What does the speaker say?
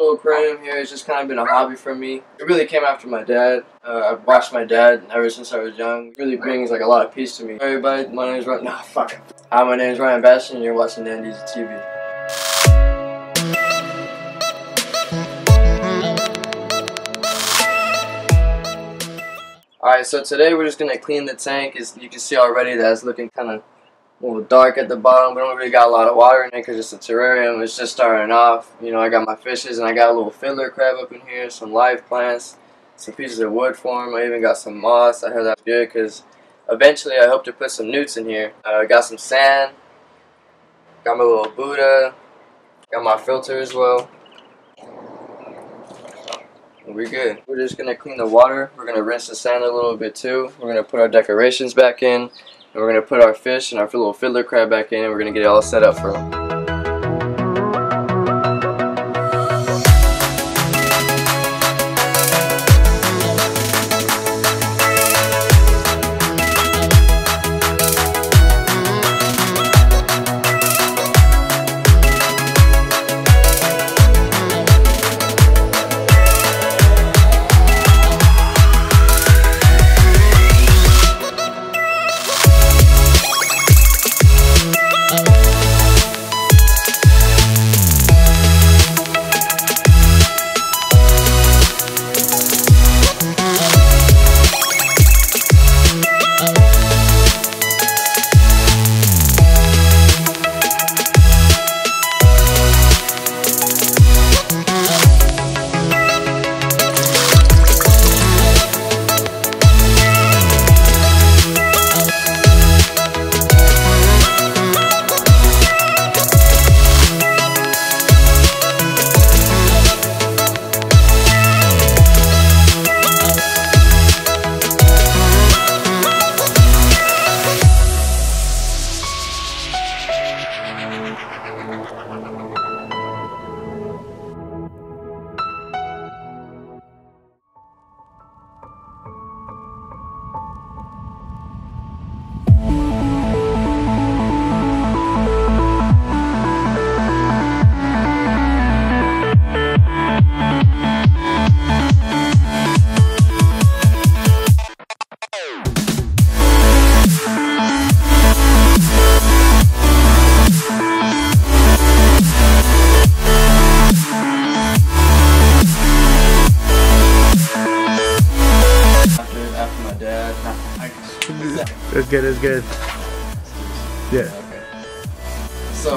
little aquarium here has just kind of been a hobby for me. It really came after my dad. I've watched my dad ever since I was young. It really brings like a lot of peace to me. Hey everybody, my name is Ryan. Nah, fuck. Hi, my name is Ryan Bastian and you're watching Nandeezy's TV. Alright, so today we're just going to clean the tank. As you can see already that it's looking kind of a little dark at the bottom. We don't really got a lot of water in it because it's a terrarium. It's just starting off. You know, I got my fishes and I got a little fiddler crab up in here, some live plants, some pieces of wood form. I even got some moss. I heard that's good because eventually I hope to put some newts in here. I got some sand, got my little Buddha, got my filter as well. We're good. We're just going to clean the water. We're going to rinse the sand a little bit too. We're going to put our decorations back in. And we're going to put our fish and our little fiddler crab back in. And we're going to get it all set up for them. It's good, it's good. Yeah. Okay. So,